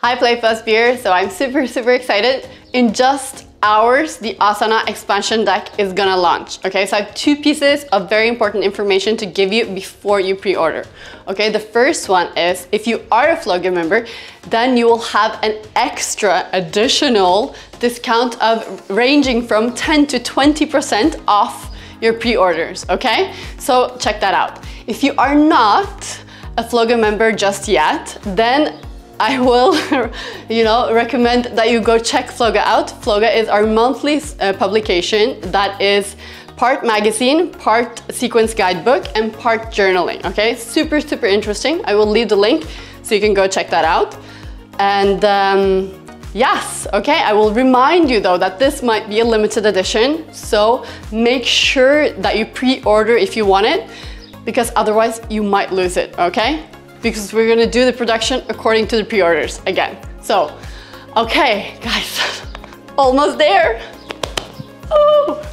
Hi PlayPauseBreathe, so I'm super excited. In just hours, the Asana Expansion Deck is gonna launch, okay? So I have two pieces of very important information to give you before you pre-order, okay? The first one is, if you are a FLOGA member, then you will have an extra additional discount of ranging from 10 to 20% off your pre-orders, okay? So check that out. If you are not a FLOGA member just yet, then I will, recommend that you go check FLOGA out. FLOGA is our monthly publication that is part magazine, part sequence guidebook, and part journaling, okay? Super interesting. I will leave the link so you can go check that out. And yes, okay, I will remind you though that this might be a limited edition, so make sure that you pre-order if you want it, because otherwise you might lose it, okay? Because we're gonna do the production according to the pre-orders again. So, okay, guys, almost there. Oh.